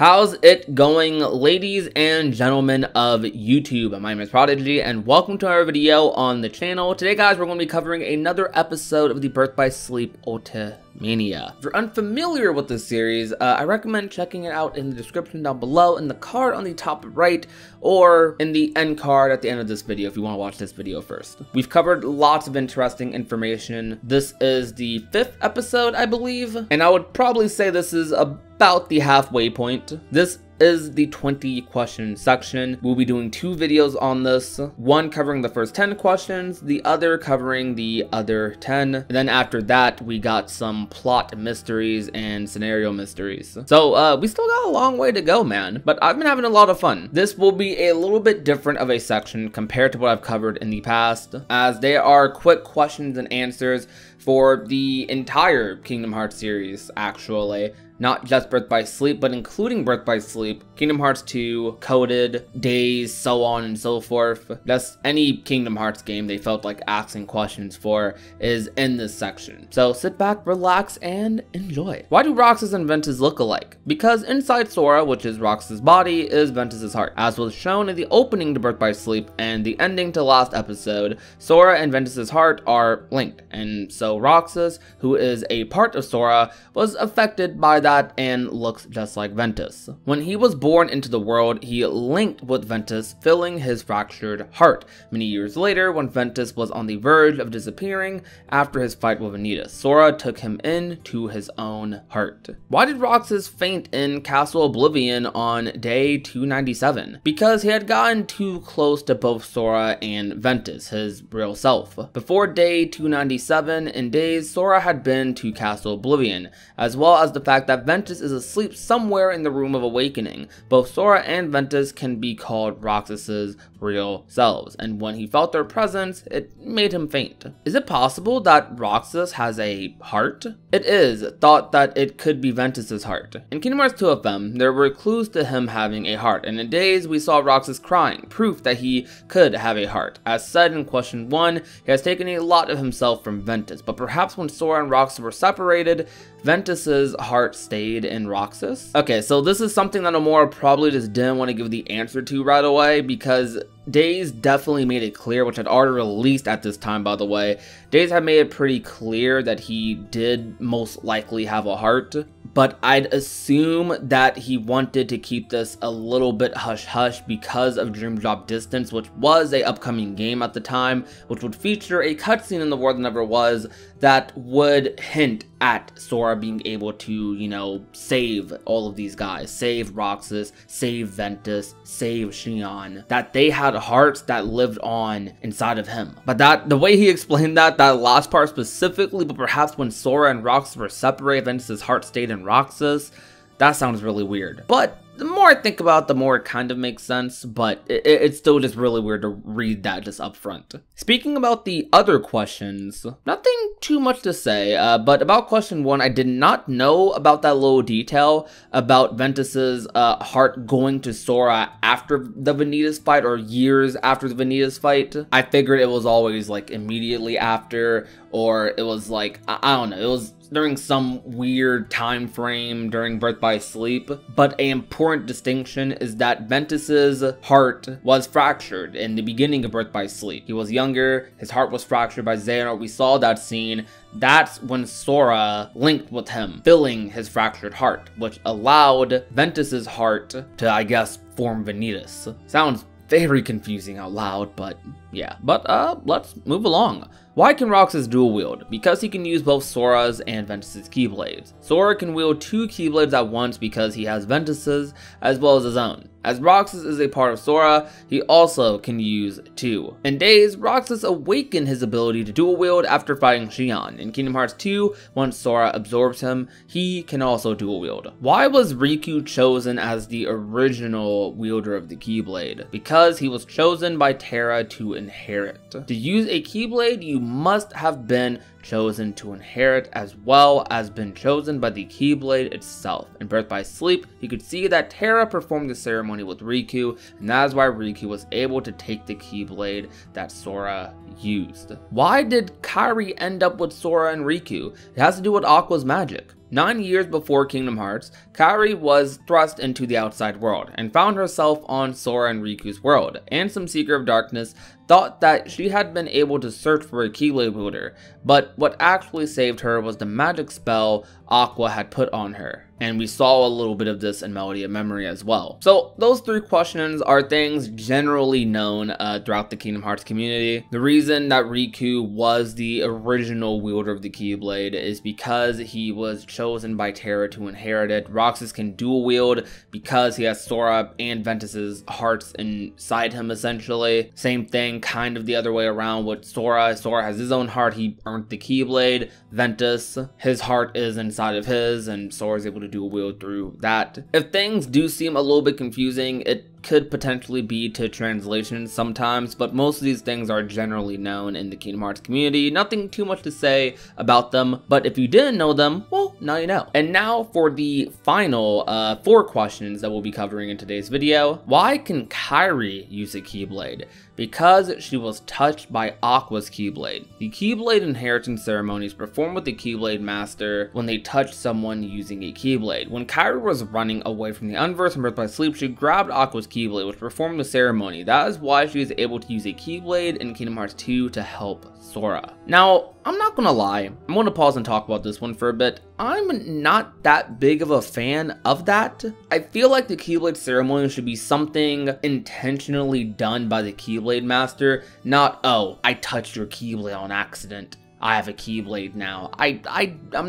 How's it going, ladies and gentlemen of YouTube? My name is Prodigy, and welcome to our video on the channel. Today, guys, we're going to be covering another episode of the Birth by Sleep Ultimania. If you're unfamiliar with this series, I recommend checking it out in the description down below, in the card on the top right, or in the end card at the end of this video if you want to watch this video first. We've covered lots of interesting information. This is the 5th episode, I believe, and I would probably say this is about the halfway point. This is the 20 question section. We'll be doing 2 videos on this, one covering the first 10 questions, the other covering the other 10. And then after that, we got some plot mysteries and scenario mysteries. So we still got a long way to go, man, but I've been having a lot of fun. This will be a little bit different of a section compared to what I've covered in the past, as they are quick questions and answers for the entire Kingdom Hearts series, actually. Not just Birth by Sleep, but including Birth by Sleep, Kingdom Hearts 2, Coded, Days, so on and so forth. That's any Kingdom Hearts game they felt like asking questions for is in this section. So sit back, relax, and enjoy. Why do Roxas and Ventus look alike? Because inside Sora, which is Roxas' body, is Ventus' heart. As was shown in the opening to Birth by Sleep and the ending to last episode, Sora and Ventus' heart are linked, and so Roxas, who is a part of Sora, was affected by that and looks just like Ventus. When he was born into the world, he linked with Ventus, filling his fractured heart. Many years later, when Ventus was on the verge of disappearing after his fight with Vanitas, Sora took him in to his own heart. Why did Roxas faint in Castle Oblivion on day 297? Because he had gotten too close to both Sora and Ventus, his real self. Before day 297 in Days, Sora had been to Castle Oblivion, as well as the fact that Ventus is asleep somewhere in the Room of Awakening. Both Sora and Ventus can be called Roxas's real selves, and when he felt their presence, it made him faint. Is it possible that Roxas has a heart? It is thought that it could be Ventus's heart. In Kingdom Hearts 2 FM, there were clues to him having a heart, and in Days, we saw Roxas crying, proof that he could have a heart. As said in question 1, he has taken a lot of himself from Ventus, but perhaps when Sora and Roxas were separated, Ventus's heart stayed in Roxas? Okay, so this is something that Nomura probably just didn't want to give the answer to right away, because Days definitely made it clear, which had already released at this time, by the way. Days had made it pretty clear that he did most likely have a heart, but I'd assume that he wanted to keep this a little bit hush-hush because of Dream Drop Distance, which was an upcoming game at the time, which would feature a cutscene in The War That Never Was that would hint at Sora being able to, you know, save all of these guys, save Roxas, save Ventus, save Xion, that they had hearts that lived on inside of him. But the way he explained that last part specifically, but perhaps when Sora and Roxas were separated, Ventus's heart stayed in Roxas, that sounds really weird. But the more I think about it, the more it kind of makes sense, but it's still just really weird to read that just up front. Speaking about the other questions, nothing too much to say, but about question 1, I did not know about that little detail about Ventus's heart going to Sora after the Vanitas fight, or years after the Vanitas fight. I figured it was always like immediately after, or it was like, I don't know, it was during some weird time frame during Birth by Sleep. But an important distinction is that Ventus's heart was fractured in the beginning of Birth by Sleep. He was younger, his heart was fractured by Xehanort. We saw that scene. That's when Sora linked with him, filling his fractured heart, which allowed Ventus's heart to, I guess, form Vanitas. Sounds very confusing out loud, but yeah. But let's move along. Why can Roxas dual wield? Because he can use both Sora's and Ventus's Keyblades. Sora can wield 2 Keyblades at once because he has Ventus's as well as his own. As Roxas is a part of Sora, he also can use 2. In Days, Roxas awakened his ability to dual wield after fighting Xion. In Kingdom Hearts 2, once Sora absorbs him, he can also dual wield. Why was Riku chosen as the original wielder of the Keyblade? Because he was chosen by Terra to inherit. To use a Keyblade, you must have been chosen to inherit, as well as been chosen by the Keyblade itself. In Birth by Sleep, you could see that Terra performed the ceremony with Riku, and that is why Riku was able to take the Keyblade that Sora used. Why did Kairi end up with Sora and Riku? It has to do with Aqua's magic. 9 years before Kingdom Hearts, Kairi was thrust into the outside world and found herself on Sora and Riku's world. Ansem, Seeker of Darkness, thought that she had been able to search for a keyloader, but what actually saved her was the magic spell Aqua had put on her. And we saw a little bit of this in Melody of Memory as well. So those three questions are things generally known throughout the Kingdom Hearts community. The reason that Riku was the original wielder of the Keyblade is because he was chosen by Terra to inherit it. Roxas can dual wield because he has Sora and Ventus's hearts inside him essentially. Same thing kind of the other way around with Sora. Sora has his own heart, he earned the Keyblade. Ventus, his heart is inside of his, and Sora's able to dual wield through that. If things do seem a little bit confusing, it could potentially be to translation sometimes, but most of these things are generally known in the Kingdom Hearts community. Nothing too much to say about them, but if you didn't know them, well, now you know. And now for the final 4 questions that we'll be covering in today's video. Why can Kairi use a Keyblade? Because she was touched by Aqua's Keyblade. The Keyblade inheritance ceremonies performed with the Keyblade Master when they touch someone using a Keyblade. When Kairi was running away from the Unverse and Birth by Sleep, she grabbed Aqua's Keyblade, which performed the ceremony. That is why she is able to use a Keyblade in Kingdom Hearts 2 to help Sora. Now, I'm not gonna lie, I'm gonna pause and talk about this one for a bit. I'm not that big of a fan of that. I feel like the Keyblade ceremony should be something intentionally done by the Keyblade Master, not, oh, I touched your Keyblade on accident, I have a Keyblade now. I'm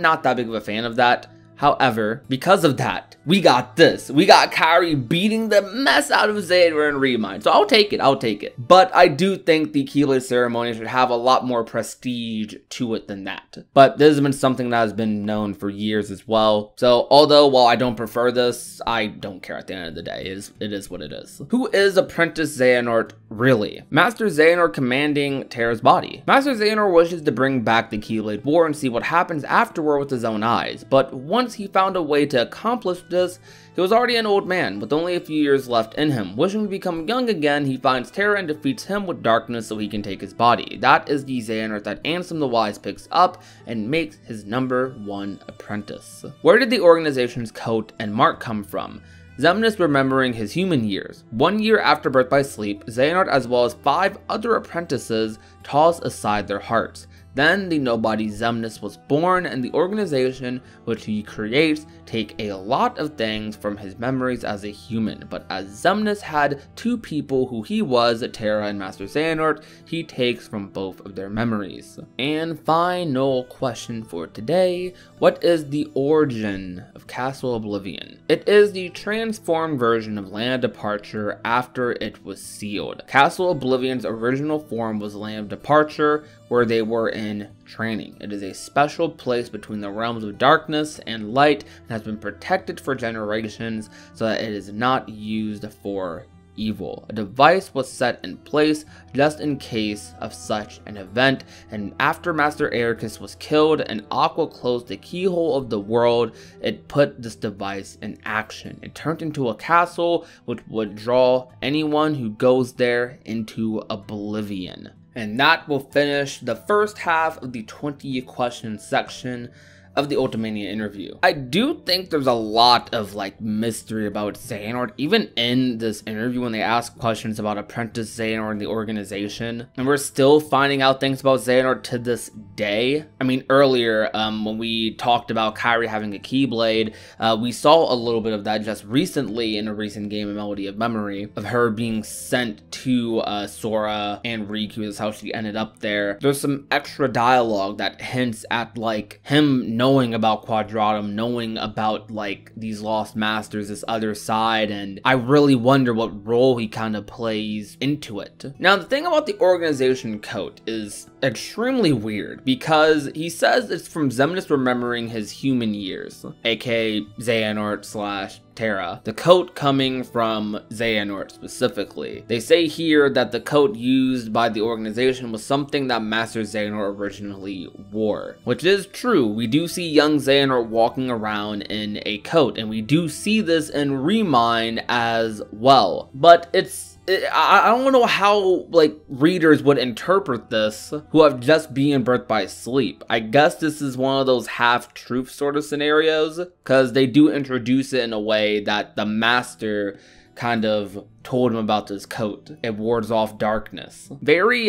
not that big of a fan of that. However, because of that, we got this. We got Kairi beating the mess out of Xehanort and Remind. So I'll take it, I'll take it. But I do think the Keyblade ceremony should have a lot more prestige to it than that. But this has been something that has been known for years as well. So although, while I don't prefer this, I don't care at the end of the day. It is what it is. Who is Apprentice Xehanort really? Master Xehanort commanding Terra's body. Master Xehanort wishes to bring back the Keyblade War and see what happens afterward with his own eyes. But once he found a way to accomplish this, he was already an old man with only a few years left in him. Wishing to become young again, he finds Terra and defeats him with darkness so he can take his body. That is the Xehanort that Ansem the Wise picks up and makes his #1 apprentice. Where did the organization's coat and mark come from? Xemnas remembering his human years. 1 year after Birth by Sleep, Xehanort as well as 5 other apprentices toss aside their hearts. Then the nobody Xemnas was born, and the organization which he creates take a lot of things from his memories as a human, but as Xemnas had 2 people who he was, Terra and Master Xehanort, he takes from both of their memories. And final question for today, what is the origin of Castle Oblivion? It is the transformed version of Land of Departure after it was sealed. Castle Oblivion's original form was Land of Departure, where they were in training. It is a special place between the realms of darkness and light and has been protected for generations so that it is not used for evil. A device was set in place just in case of such an event, and after Master Eraqus was killed and Aqua closed the keyhole of the world, it put this device in action. It turned into a castle which would draw anyone who goes there into oblivion. And that will finish the first half of the 20 question section of the Ultimania interview. I do think there's a lot of mystery about Xehanort, even in this interview when they ask questions about Apprentice Xehanort and the organization. And we're still finding out things about Xehanort to this day. I mean, earlier when we talked about Kairi having a Keyblade, we saw a little bit of that just recently in a recent game of Melody of Memory, of her being sent to Sora and Riku. That's how she ended up there. There's some extra dialogue that hints at him knowing about Quadratum, knowing about these lost masters, this other side, and I really wonder what role he kind of plays into it. Now, the thing about the organization coat is extremely weird because he says it's from Xemnas remembering his human years, aka Xehanort / Terra, the coat coming from Xehanort specifically. They say here that the coat used by the organization was something that Master Xehanort originally wore, which is true. We do see young Xehanort walking around in a coat, and we do see this in Remind as well, but it's I don't know how, like, readers would interpret this who have just been birthed by sleep. I guess this is one of those half-truth sort of scenarios, because they do introduce it in a way that the master kind of told him about this coat. It wards off darkness. Very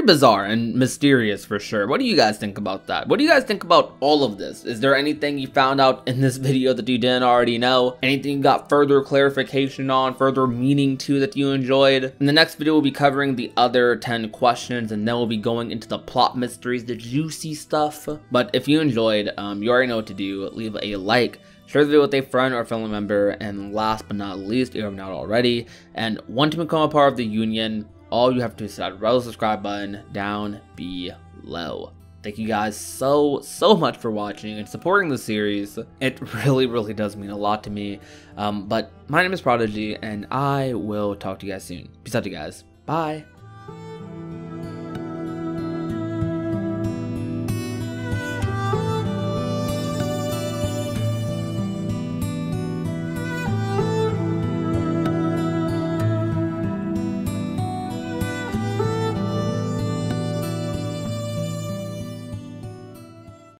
bizarre and mysterious for sure. What do you guys think about that? What do you guys think about all of this? Is there anything you found out in this video that you didn't already know? Anything you got further clarification on, further meaning to that you enjoyed? In the next video, we'll be covering the other 10 questions, and then we'll be going into the plot mysteries, the juicy stuff. But if you enjoyed, you already know what to do. Leave a like. Share the video with a friend or family member, and last but not least, if you have not already, and want to become a part of the union, all you have to do is hit that red subscribe button down below. Thank you guys so much for watching and supporting the series. It really does mean a lot to me. But my name is Prodigy, and I will talk to you guys soon. Peace out to you guys. Bye.